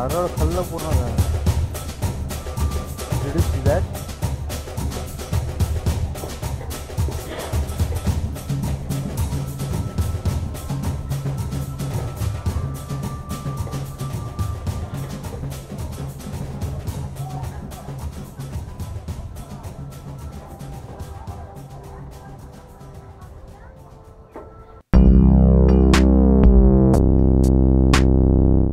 Arrow Kallapurna. Did you see that?